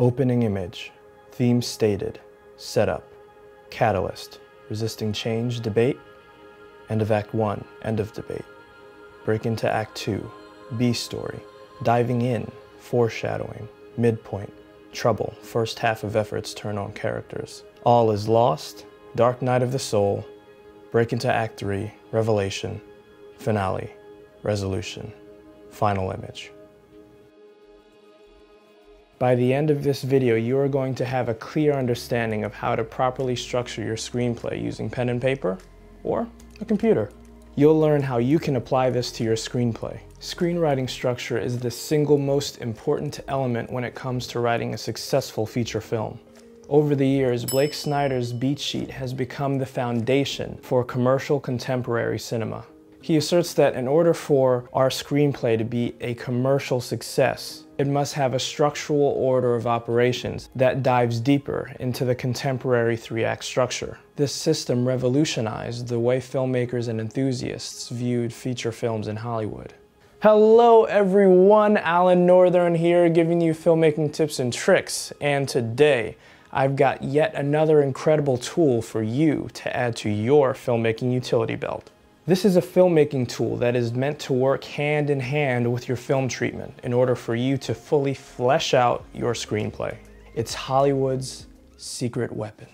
Opening image, theme stated, setup, catalyst, resisting change, debate, end of act 1, end of debate. Break into act 2, B story, diving in, foreshadowing, midpoint, trouble, first half of efforts turn on characters. All is lost, dark night of the soul, break into act 3, revelation, finale, resolution, final image. By the end of this video, you are going to have a clear understanding of how to properly structure your screenplay using pen and paper or a computer. You'll learn how you can apply this to your screenplay. Screenwriting structure is the single most important element when it comes to writing a successful feature film. Over the years, Blake Snyder's beat sheet has become the foundation for commercial contemporary cinema. He asserts that in order for our screenplay to be a commercial success, it must have a structural order of operations that dives deeper into the contemporary three-act structure. This system revolutionized the way filmmakers and enthusiasts viewed feature films in Hollywood. Hello everyone, Alan Northern here giving you filmmaking tips and tricks, and today I've got yet another incredible tool for you to add to your filmmaking utility belt. This is a filmmaking tool that is meant to work hand in hand with your film treatment in order for you to fully flesh out your screenplay. It's Hollywood's secret weapon,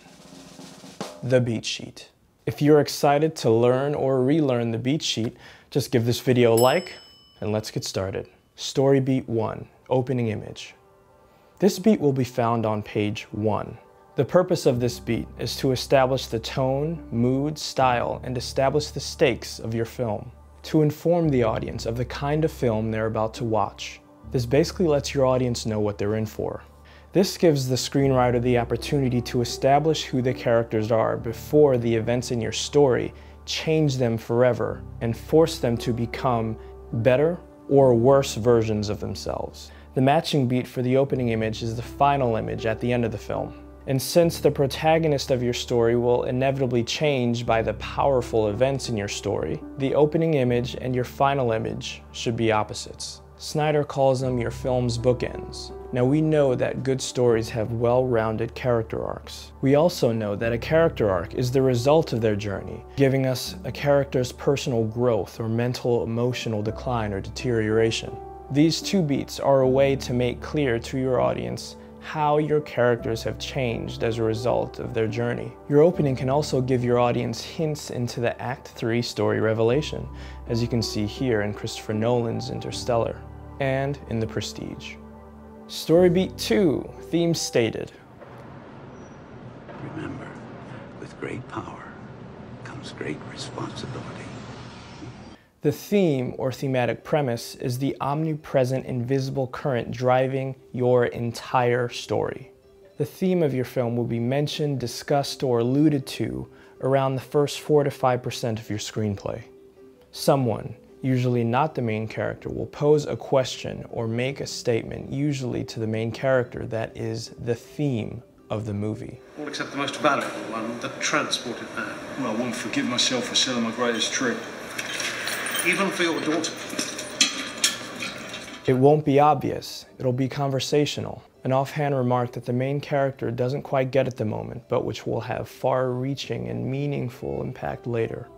the beat sheet. If you're excited to learn or relearn the beat sheet, just give this video a like and let's get started. Story beat 1, opening image. This beat will be found on page 1. The purpose of this beat is to establish the tone, mood, style, and establish the stakes of your film, to inform the audience of the kind of film they're about to watch. This basically lets your audience know what they're in for. This gives the screenwriter the opportunity to establish who the characters are before the events in your story change them forever and force them to become better or worse versions of themselves. The matching beat for the opening image is the final image at the end of the film. And since the protagonist of your story will inevitably change by the powerful events in your story, the opening image and your final image should be opposites. Snyder calls them your film's bookends. Now we know that good stories have well-rounded character arcs. We also know that a character arc is the result of their journey, giving us a character's personal growth or mental, emotional decline or deterioration. These two beats are a way to make clear to your audience how your characters have changed as a result of their journey. Your opening can also give your audience hints into the Act 3 story revelation, as you can see here in Christopher Nolan's Interstellar and in The Prestige. Story beat 2, theme stated. Remember, with great power comes great responsibility. The theme or thematic premise is the omnipresent invisible current driving your entire story. The theme of your film will be mentioned, discussed, or alluded to around the first 4 to 5% of your screenplay. Someone, usually not the main character, will pose a question or make a statement, usually to the main character, that is the theme of the movie. All except the most valuable one, the transported man. Well, I won't forgive myself for selling my greatest trick. Even for your daughter. It won't be obvious. It'll be conversational. An offhand remark that the main character doesn't quite get at the moment, but which will have far-reaching and meaningful impact later.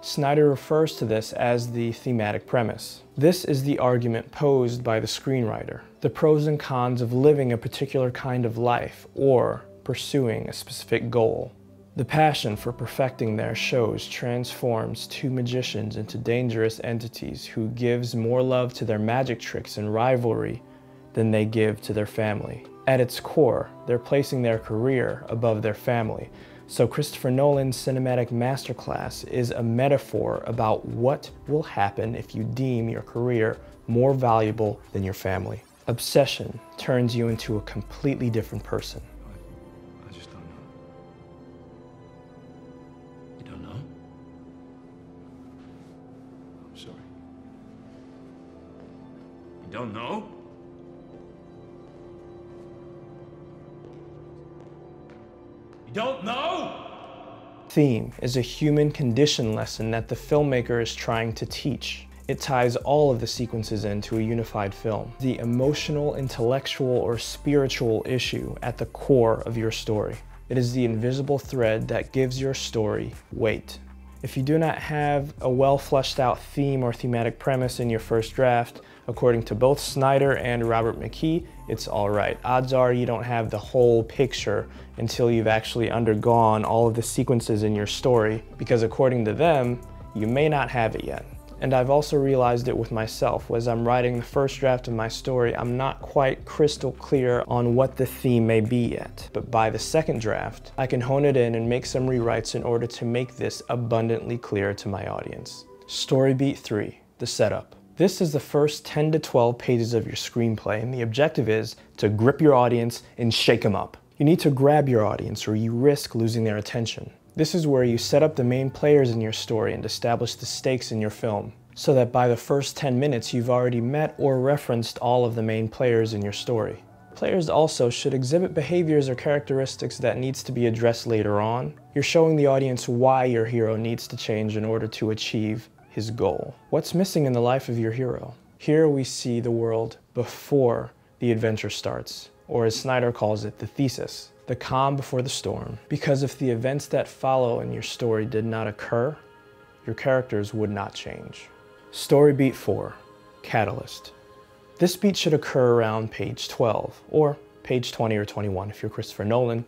Snyder refers to this as the thematic premise. This is the argument posed by the screenwriter. The pros and cons of living a particular kind of life or pursuing a specific goal. The passion for perfecting their shows transforms two magicians into dangerous entities who gives more love to their magic tricks and rivalry than they give to their family. At its core, they're placing their career above their family. So Christopher Nolan's cinematic masterclass is a metaphor about what will happen if you deem your career more valuable than your family. Obsession turns you into a completely different person. Don't know? You don't know? Theme is a human condition lesson that the filmmaker is trying to teach. It ties all of the sequences into a unified film. The emotional, intellectual, or spiritual issue at the core of your story. It is the invisible thread that gives your story weight. If you do not have a well-fleshed-out theme or thematic premise in your first draft, according to both Snyder and Robert McKee, it's all right. Odds are you don't have the whole picture until you've actually undergone all of the sequences in your story, because according to them, you may not have it yet. And I've also realized it with myself. As I'm writing the first draft of my story, I'm not quite crystal clear on what the theme may be yet. But by the second draft, I can hone it in and make some rewrites in order to make this abundantly clear to my audience. Story beat 3, the setup. This is the first 10 to 12 pages of your screenplay, and the objective is to grip your audience and shake them up. You need to grab your audience or you risk losing their attention. This is where you set up the main players in your story and establish the stakes in your film, so that by the first 10 minutes you've already met or referenced all of the main players in your story. Players also should exhibit behaviors or characteristics that needs to be addressed later on. You're showing the audience why your hero needs to change in order to achieve his goal. What's missing in the life of your hero? Here we see the world before the adventure starts, or as Snyder calls it, the thesis. The calm before the storm. Because if the events that follow in your story did not occur, your characters would not change. Story beat 4, catalyst. This beat should occur around page 12, or page 20 or 21 if you're Christopher Nolan,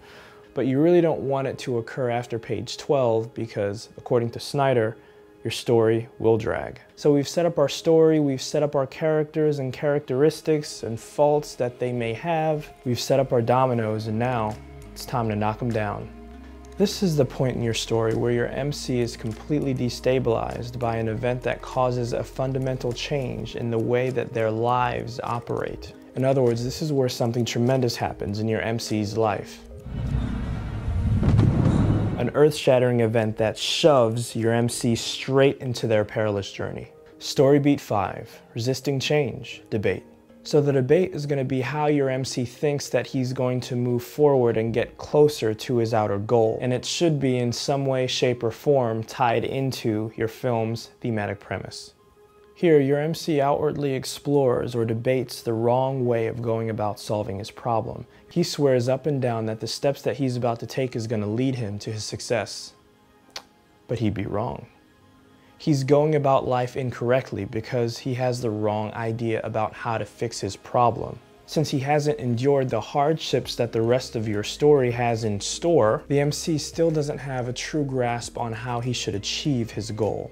but you really don't want it to occur after page 12 because, according to Snyder, your story will drag. So we've set up our story, we've set up our characters and characteristics and faults that they may have. We've set up our dominoes, and now it's time to knock them down. This is the point in your story where your MC is completely destabilized by an event that causes a fundamental change in the way that their lives operate. In other words, this is where something tremendous happens in your MC's life. An earth-shattering event that shoves your MC straight into their perilous journey. Story beat 5, resisting change, debate. So the debate is going to be how your MC thinks that he's going to move forward and get closer to his outer goal, and it should be in some way, shape, or form tied into your film's thematic premise. Here, your MC outwardly explores or debates the wrong way of going about solving his problem. He swears up and down that the steps that he's about to take is going to lead him to his success. But he'd be wrong. He's going about life incorrectly because he has the wrong idea about how to fix his problem. Since he hasn't endured the hardships that the rest of your story has in store, the MC still doesn't have a true grasp on how he should achieve his goal.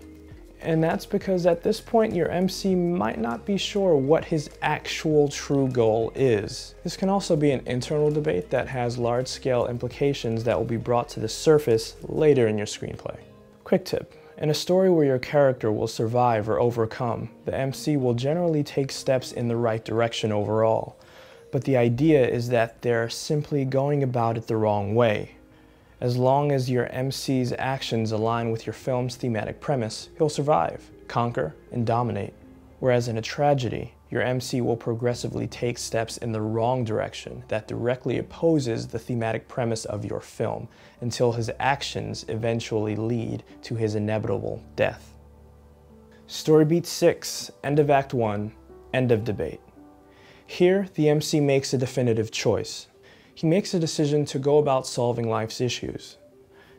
And that's because at this point, your MC might not be sure what his actual true goal is. This can also be an internal debate that has large-scale implications that will be brought to the surface later in your screenplay. Quick tip. In a story where your character will survive or overcome, the MC will generally take steps in the right direction overall. But the idea is that they're simply going about it the wrong way. As long as your MC's actions align with your film's thematic premise, he'll survive, conquer, and dominate. Whereas in a tragedy, your MC will progressively take steps in the wrong direction that directly opposes the thematic premise of your film, until his actions eventually lead to his inevitable death. Story beat 6, end of act 1, end of debate. Here, the MC makes a definitive choice. He makes a decision to go about solving life's issues.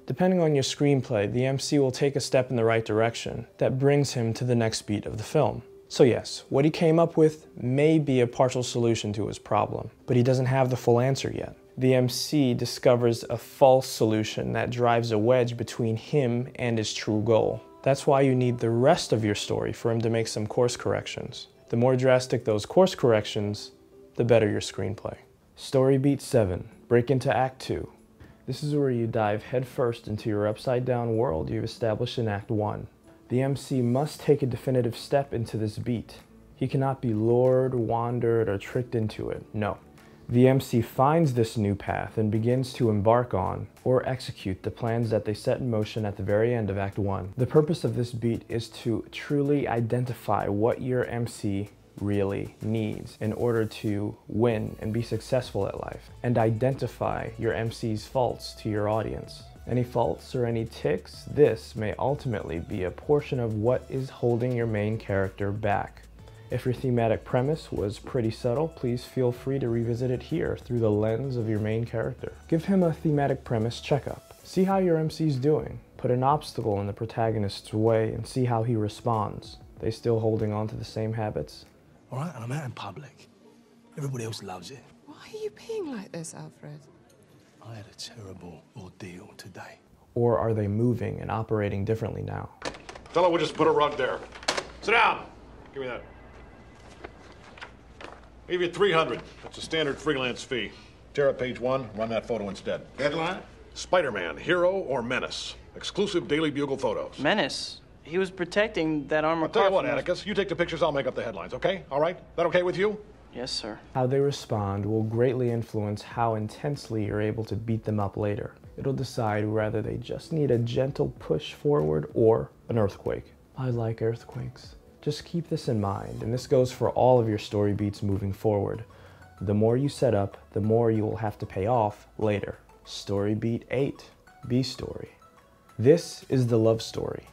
Depending on your screenplay, the MC will take a step in the right direction that brings him to the next beat of the film. So yes, what he came up with may be a partial solution to his problem, but he doesn't have the full answer yet. The MC discovers a false solution that drives a wedge between him and his true goal. That's why you need the rest of your story for him to make some course corrections. The more drastic those course corrections, the better your screenplay. Story beat 7, break into act 2. This is where you dive headfirst into your upside-down world you've established in act 1. The MC must take a definitive step into this beat. He cannot be lured, wandered, or tricked into it. No. The MC finds this new path and begins to embark on or execute the plans that they set in motion at the very end of act 1. The purpose of this beat is to truly identify what your MC really needs in order to win and be successful at life, and identify your MC's faults to your audience. any faults or any tics, this may ultimately be a portion of what is holding your main character back. If your thematic premise was pretty subtle, please feel free to revisit it here through the lens of your main character. Give him a thematic premise checkup. See how your MC's doing. Put an obstacle in the protagonist's way and see how he responds. They still holding on to the same habits? All right, I'm out in public. Everybody else loves it. Why are you being like this, Alfred? I had a terrible ordeal today. Or are they moving and operating differently now? Fella, we'll just put a rug there. Sit down. Give me that. I'll give you 300. That's a standard freelance fee. Tear up page 1, run that photo instead. Headline? Spider-Man, hero or menace? Exclusive Daily Bugle photos. Menace? He was protecting that armor. I'll tell you what, Atticus, you take the pictures, I'll make up the headlines, okay? All right? That okay with you? Yes, sir. How they respond will greatly influence how intensely you're able to beat them up later. It'll decide whether they just need a gentle push forward or an earthquake. I like earthquakes. Just keep this in mind, and this goes for all of your story beats moving forward. The more you set up, the more you will have to pay off later. Story beat 8, B story. This is the love story.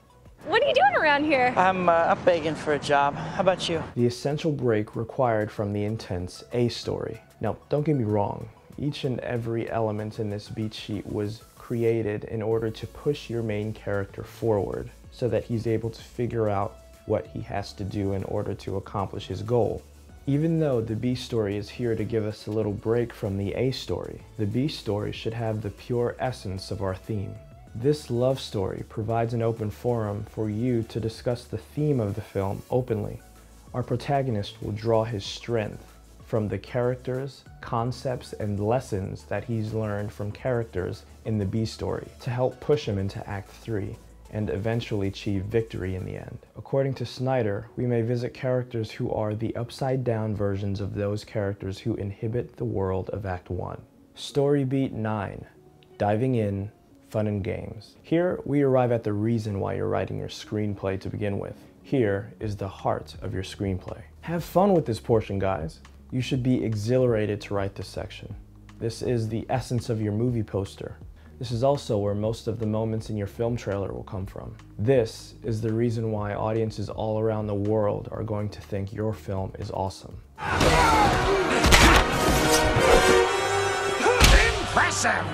What are you doing around here? I'm begging for a job. How about you? The essential break required from the intense A story. Now, don't get me wrong. Each and every element in this beat sheet was created in order to push your main character forward so that he's able to figure out what he has to do in order to accomplish his goal. Even though the B story is here to give us a little break from the A story, the B story should have the pure essence of our theme. This love story provides an open forum for you to discuss the theme of the film openly. Our protagonist will draw his strength from the characters, concepts, and lessons that he's learned from characters in the B story to help push him into Act 3. And eventually achieve victory in the end. According to Snyder, we may visit characters who are the upside-down versions of those characters who inhabit the world of Act 1. Story beat 9, diving in, fun and games. Here, we arrive at the reason why you're writing your screenplay to begin with. Here is the heart of your screenplay. Have fun with this portion, guys. You should be exhilarated to write this section. This is the essence of your movie poster. This is also where most of the moments in your film trailer will come from. This is the reason why audiences all around the world are going to think your film is awesome. Impressive!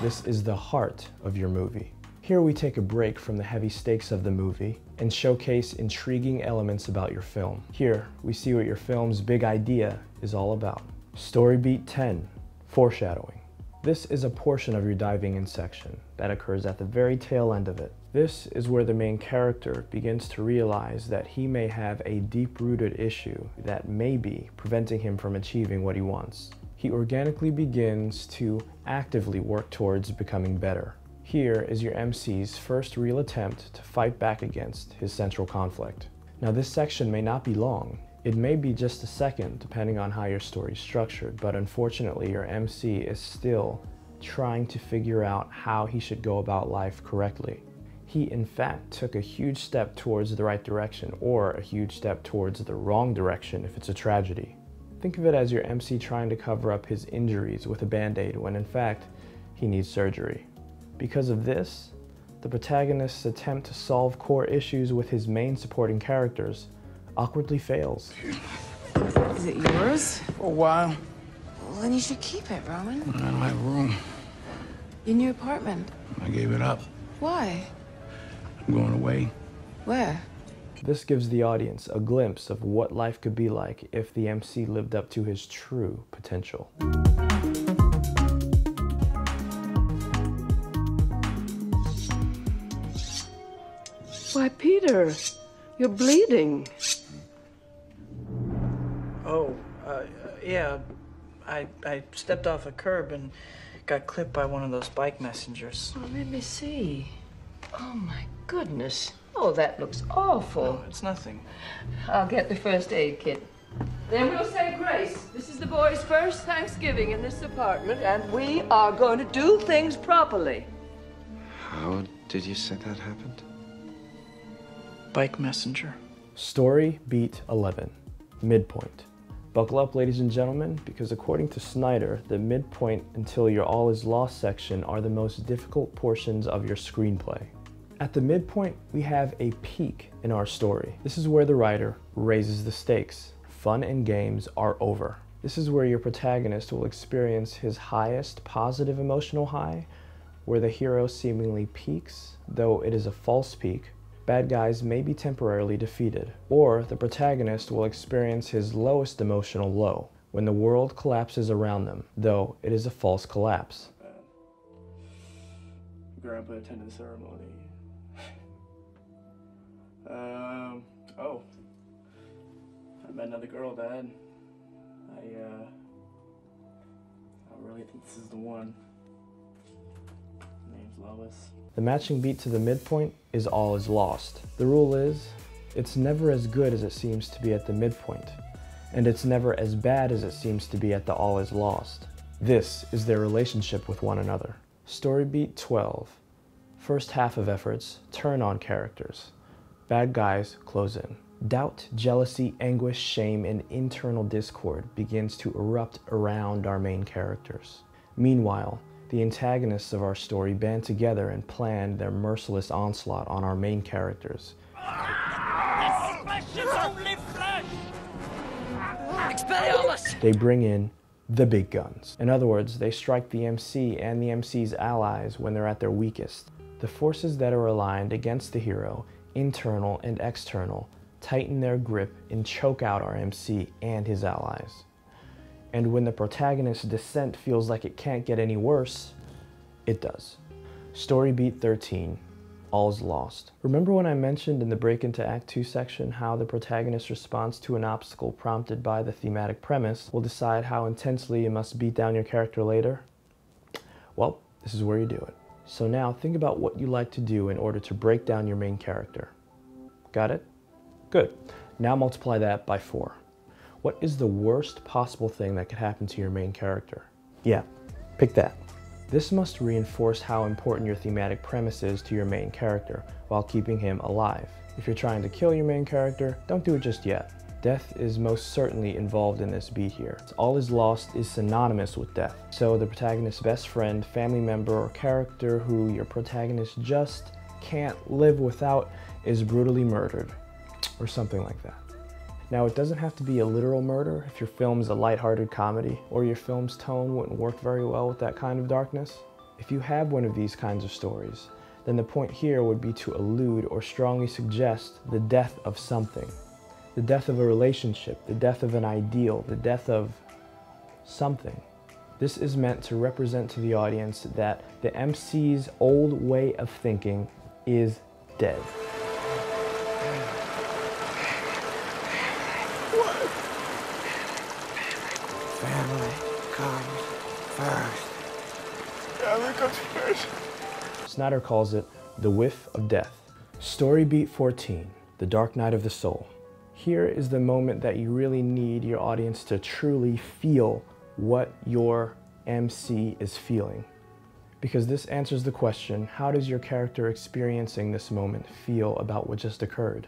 This is the heart of your movie. Here we take a break from the heavy stakes of the movie and showcase intriguing elements about your film. Here we see what your film's big idea is all about. Story beat 10. Foreshadowing. This is a portion of your diving in section that occurs at the very tail end of it. This is where the main character begins to realize that he may have a deep-rooted issue that may be preventing him from achieving what he wants. He organically begins to actively work towards becoming better. Here is your MC's first real attempt to fight back against his central conflict. Now, this section may not be long. It may be just a second, depending on how your story's structured, but unfortunately, your MC is still trying to figure out how he should go about life correctly. He, in fact, took a huge step towards the right direction, or a huge step towards the wrong direction if it's a tragedy. Think of it as your MC trying to cover up his injuries with a band-aid when, in fact, he needs surgery. Because of this, the protagonist's attempt to solve core issues with his main supporting characters awkwardly fails. Is it yours? For a while. Well, then you should keep it, Roman. I don't have room. Your new apartment. I gave it up. Why? I'm going away. Where? This gives the audience a glimpse of what life could be like if the MC lived up to his true potential. Why, Peter, you're bleeding. Oh, yeah, I stepped off a curb and got clipped by one of those bike messengers. Oh, let me see. Oh, my goodness. Oh, that looks awful. No, it's nothing. I'll get the first aid kit. Then we'll say grace. This is the boys' first Thanksgiving in this apartment, and we are going to do things properly. How did you say that happened? Bike messenger. Story beat 11, midpoint. Buckle up, ladies and gentlemen, because according to Snyder, the midpoint until your all is lost section are the most difficult portions of your screenplay. At the midpoint, we have a peak in our story. This is where the writer raises the stakes. Fun and games are over. This is where your protagonist will experience his highest positive emotional high, where the hero seemingly peaks, though it is a false peak. Bad guys may be temporarily defeated, or the protagonist will experience his lowest emotional low, when the world collapses around them, though it is a false collapse. Grandpa attended the ceremony. Oh, I met another girl, Dad. I really think this is the one. Her name's Lois. The matching beat to the midpoint is all is lost. The rule is, it's never as good as it seems to be at the midpoint, and it's never as bad as it seems to be at the all is lost. This is their relationship with one another. Story beat 12. First half of efforts turn on characters. Bad guys close in. Doubt, jealousy, anguish, shame, and internal discord begins to erupt around our main characters. Meanwhile, the antagonists of our story band together and plan their merciless onslaught on our main characters. This flesh is only flesh! Expelliarmus! They bring in the big guns. In other words, they strike the MC and the MC's allies when they're at their weakest. The forces that are aligned against the hero, internal and external, tighten their grip and choke out our MC and his allies. And when the protagonist's descent feels like it can't get any worse, it does. Story beat 13, all's lost. Remember when I mentioned in the break into Act 2 section how the protagonist's response to an obstacle prompted by the thematic premise will decide how intensely you must beat down your character later? Well, this is where you do it. So now think about what you like to do in order to break down your main character. Got it? Good. Now multiply that by 4. What is the worst possible thing that could happen to your main character? Yeah, pick that. This must reinforce how important your thematic premise is to your main character while keeping him alive. If you're trying to kill your main character, don't do it just yet. Death is most certainly involved in this beat here. All is lost is synonymous with death. So the protagonist's best friend, family member, or character who your protagonist just can't live without is brutally murdered, or something like that. Now, it doesn't have to be a literal murder if your film's a lighthearted comedy, or your film's tone wouldn't work very well with that kind of darkness. If you have one of these kinds of stories, then the point here would be to allude or strongly suggest the death of something. The death of a relationship, the death of an ideal, the death of something. This is meant to represent to the audience that the MC's old way of thinking is dead. Family comes first. Family comes first. Snyder calls it the whiff of death. Story beat 14, the dark night of the soul. Here is the moment that you really need your audience to truly feel what your MC is feeling. Because this answers the question, how does your character experiencing this moment feel about what just occurred?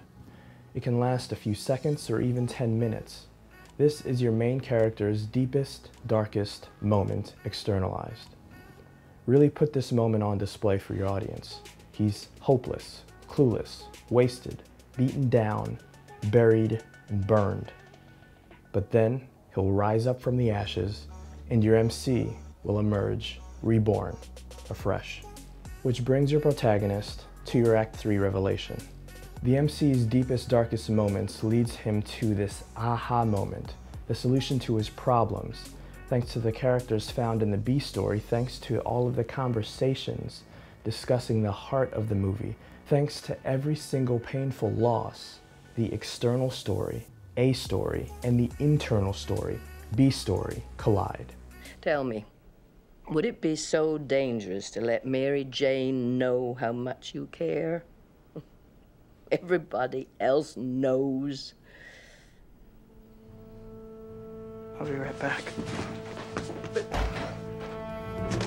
It can last a few seconds or even 10 minutes. This is your main character's deepest, darkest moment externalized. Really put this moment on display for your audience. He's hopeless, clueless, wasted, beaten down, buried, and burned. But then he'll rise up from the ashes and your MC will emerge, reborn, afresh. Which brings your protagonist to your Act 3 revelation. The MC's deepest, darkest moments leads him to this aha moment, the solution to his problems, thanks to the characters found in the B story, thanks to all of the conversations discussing the heart of the movie, thanks to every single painful loss, the external story, A story, and the internal story, B story, collide. Tell me, would it be so dangerous to let Mary Jane know how much you care? Everybody else knows. I'll be right back.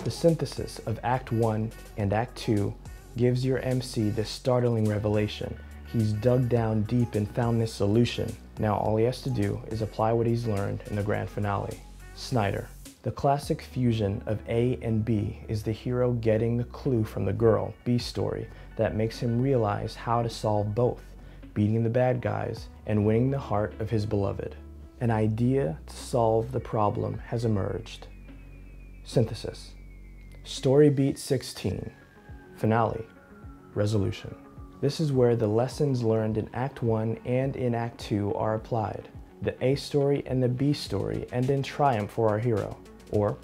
The synthesis of Act 1 and Act 2 gives your MC this startling revelation. He's dug down deep and found this solution. Now all he has to do is apply what he's learned in the grand finale. Snyder. The classic fusion of A and B is the hero getting the clue from the girl, B's story, that makes him realize how to solve both, beating the bad guys and winning the heart of his beloved. An idea to solve the problem has emerged. Synthesis. Story beat 16. Finale. Resolution. This is where the lessons learned in Act 1 and in Act 2 are applied. The A story and the B story end in triumph for our hero, or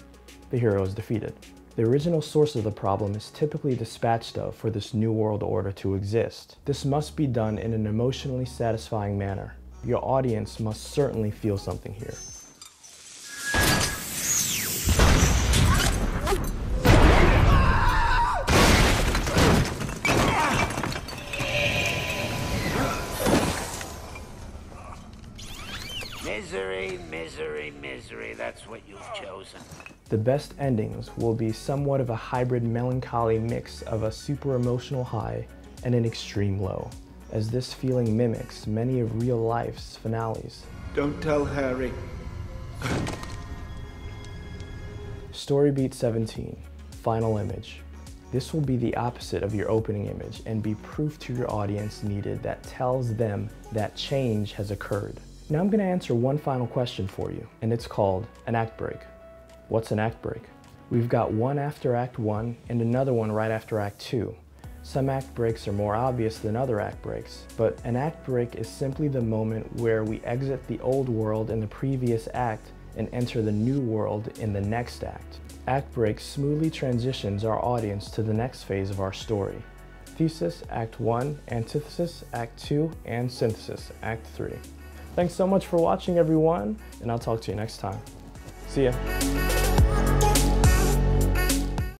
the hero is defeated. The original source of the problem is typically dispatched of for this new world order to exist. This must be done in an emotionally satisfying manner. Your audience must certainly feel something here. Misery, that's what you've chosen. The best endings will be somewhat of a hybrid melancholy mix of a super emotional high and an extreme low, as this feeling mimics many of real life's finales. Don't tell Harry. Story beat 17, final image. This will be the opposite of your opening image and be proof to your audience needed that tells them that change has occurred. Now I'm going to answer one final question for you, and it's called an act break. What's an act break? We've got one after Act 1 and another one right after Act 2. Some act breaks are more obvious than other act breaks, but an act break is simply the moment where we exit the old world in the previous act and enter the new world in the next act. Act break smoothly transitions our audience to the next phase of our story. Thesis, Act 1, antithesis, Act 2, and synthesis, Act 3. Thanks so much for watching, everyone, and I'll talk to you next time. See ya.